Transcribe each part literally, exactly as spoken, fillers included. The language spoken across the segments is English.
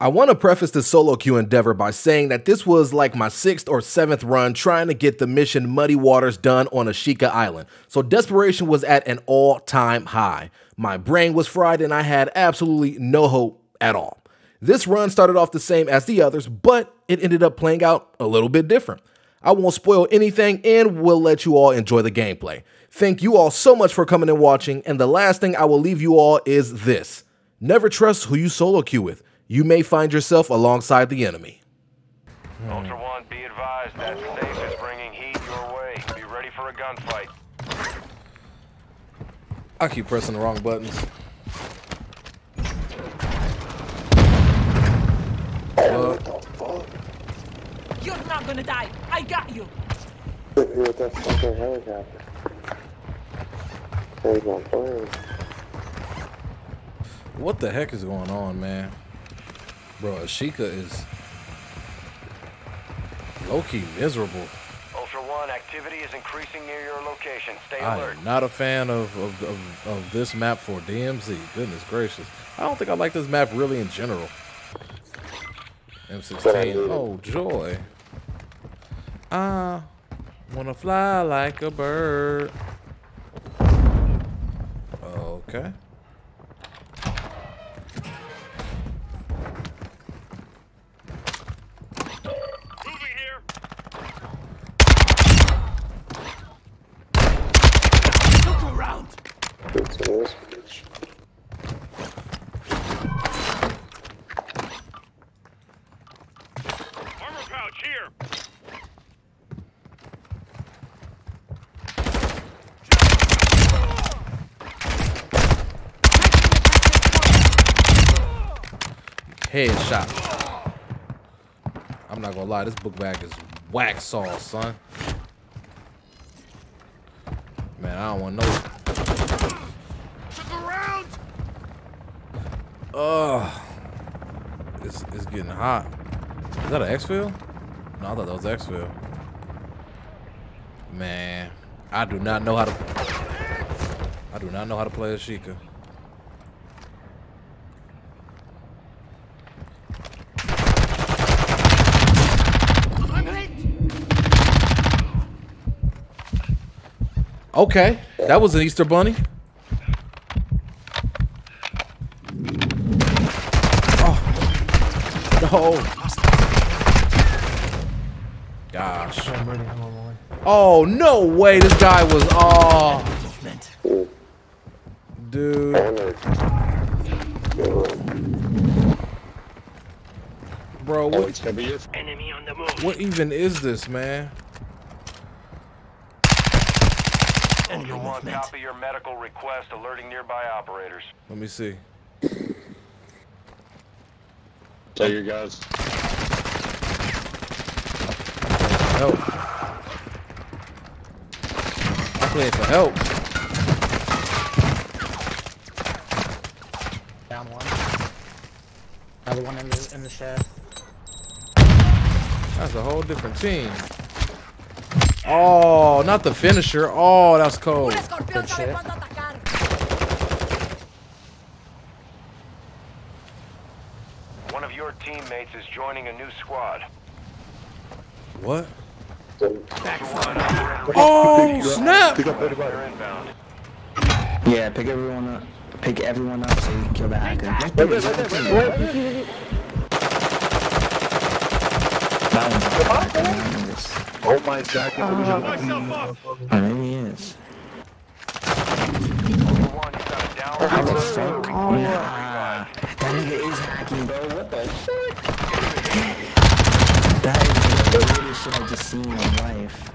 I want to preface this solo queue endeavor by saying that this was like my sixth or seventh run trying to get the mission Muddy Waters done on Ashika Island, so desperation was at an all-time high. My brain was fried and I had absolutely no hope at all. This run started off the same as the others, but it ended up playing out a little bit different. I won't spoil anything and will let you all enjoy the gameplay. Thank you all so much for coming and watching, and the last thing I will leave you all is this. Never trust who you solo queue with. You may find yourself alongside the enemy. Hmm. Ultra One, be advised that Stasis is bringing heat your way. Be ready for a gunfight. I keep pressing the wrong buttons. Uh, You're not gonna die. I got you. That's fucking helicopter. They gonna play. What the heck is going on, man? Bro, Ashika is low-key miserable. Ultra One, activity is increasing near your location. Stay I alert. I am not a fan of, of, of, of this map for D M Z. Goodness gracious. I don't think I like this map really in general. M sixteen. Oh, joy. I want to fly like a bird. Okay. Headshot. I'm not gonna lie, this book bag is whack sauce, son. Man, I don't want no. Took a round. Oh, it's it's getting hot. Is that an X-Field? No, I thought that was X-Field. Man, I do not know how to. I do not know how to play Ashika. Okay, that was an Easter Bunny. Oh, no. Gosh. Oh, no way this guy was, oh. Dude. Bro, what, what even is this, man? Ultra One, copy your medical request, alerting nearby operators. Let me see. Tell your guys. Help. I'm playing for help. Down one. Another one in the, in the shed. That's a whole different team. Oh, not the finisher. Oh, that's cold. Good shit. One of your teammates is joining a new squad. What? Oh, snap! Pick up everyone. Yeah, pick everyone up. Pick everyone up so you can kill the hacker. That one's oh my god, I what the fuck? That is the weirdest shit I've just seen in my life.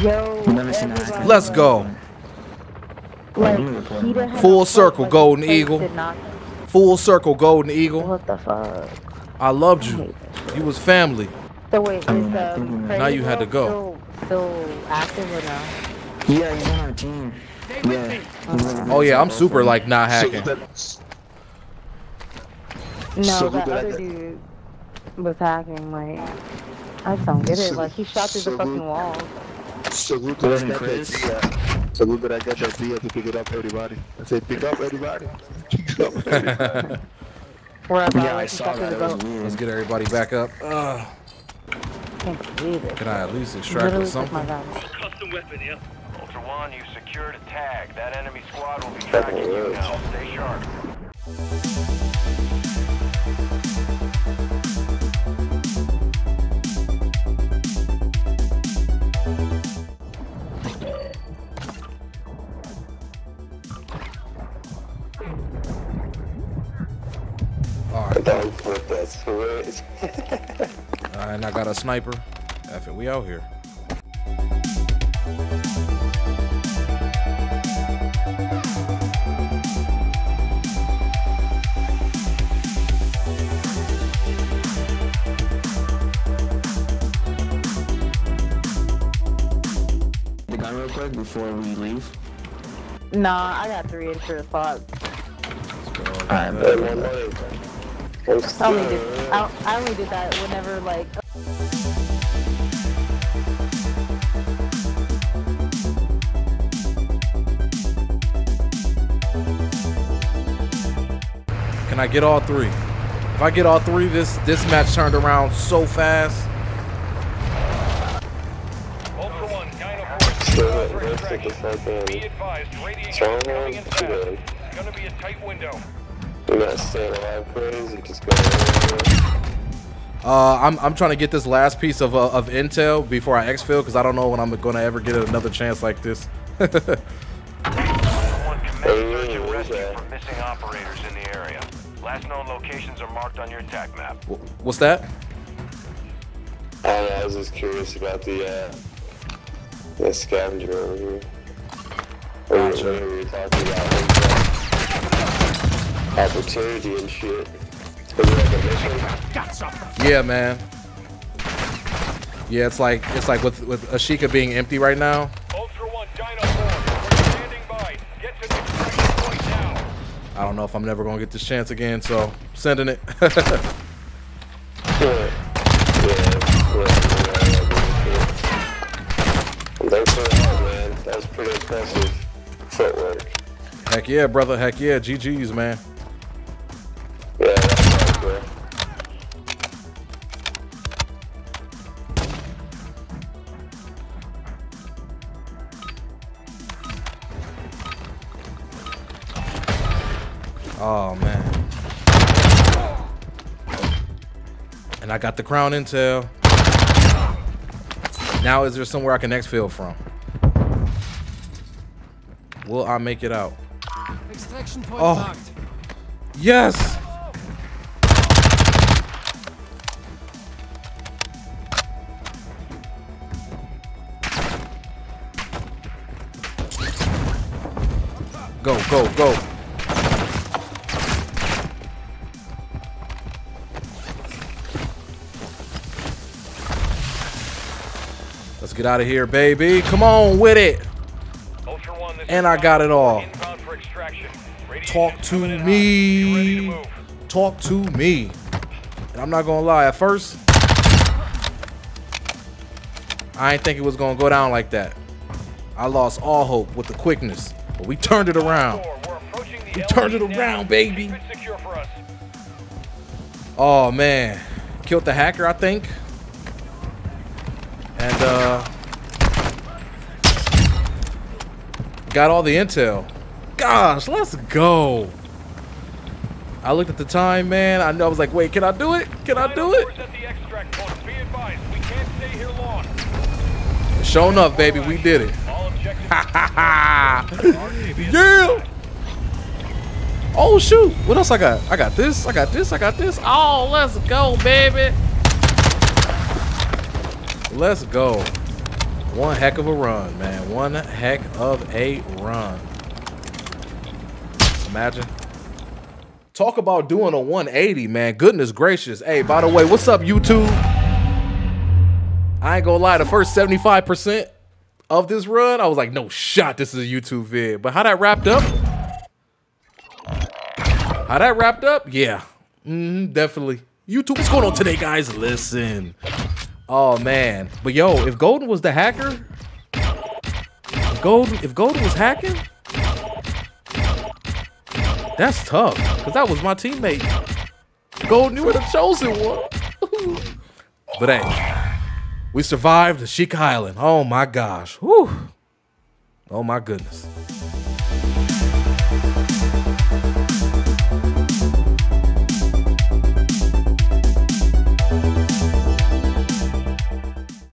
Yo, never seen that. Let's go. Like, full circle, like Golden Eagle. Full circle, Golden Eagle. What the fuck? I loved you. You was family. So wait, um, is, um, now you had to go. Still active or no? Yeah, he's on our team. Yeah. Um, oh yeah, I'm super like not hacking. No, that other dude was hacking. Like, I just don't get it. Like, he shot through the fucking wall. Salute that I got that. Salute that I got that D to pick it up, everybody. I said, pick up, everybody. Pick up, everybody. We're at yeah, I saw that. That was weird. Let's get everybody back up. Ugh. Can't believe it. Can I at least extract or something? Custom weapon, yeah. Ultra One, you've secured a tag. That enemy squad will be tracking you now. Stay sharp. And I got a sniper. F it, we out here. The gun real quick before we leave. Nah, I got three for the spot. Alright, but one more. I only, did, I, I only did that whenever, like... Can I get all three? If I get all three, this, this match turned around so fast. Be advised, radiation coming in fast. It's gonna be a tight window. Uh, I'm I'm trying to get this last piece of uh, of intel before I X-Field because I don't know when I'm gonna ever get another chance like this. Hey, for missing operators in the area. Last known locations are marked on your attack map. What's that? I, don't know, I was just curious about the uh, the scavenger over here. Gotcha. What are we talking about? Opportunity and shit. Yeah, man. Yeah, it's like it's like with with Ashika being empty right now. Ultra One, Dino Four, we're standing by. Get to the extraction point now. I don't know if I'm never gonna get this chance again, so sending it. yeah. Yeah. Thanks for that, man. That was pretty impressive footwork. Heck yeah, brother. Heck yeah. G G's, man. Yeah, that's right, oh, man. And I got the crown intel. Now is there somewhere I can X-Field from? Will I make it out? Extraction point oh. Marked. Yes! Go, go, go. Let's get out of here, baby. Come on with it. And I got it all. Talk to me. Talk to me. And I'm not going to lie. At first, I didn't think it was going to go down like that. I lost all hope with the quickness. But we turned it around. We turned it around, baby. Oh, man. Killed the hacker, I think. And, uh... got all the intel. Gosh, let's go. I looked at the time, man. I know I was like, wait, can I do it? Can I do it? Sure enough, baby, we did it. Yeah. Oh shoot. What else I got? I got this. I got this. I got this. Oh, let's go, baby. Let's go. One heck of a run, man. One heck of a run. Imagine. Talk about doing a one eighty, man. Goodness gracious. Hey, by the way, what's up, YouTube? I ain't gonna lie, the first seventy-five percent of this run, I was like, no shot, this is a YouTube vid. But how that wrapped up? How that wrapped up? Yeah. Mm-hmm, definitely. YouTube, what's going on today, guys? Listen. Oh man, but yo, if Golden was the hacker, if Golden, if Golden was hacking, that's tough, cause that was my teammate. Golden, you were the chosen one. But hey, we survived Ashika Island. Oh my gosh. Whew. Oh my goodness.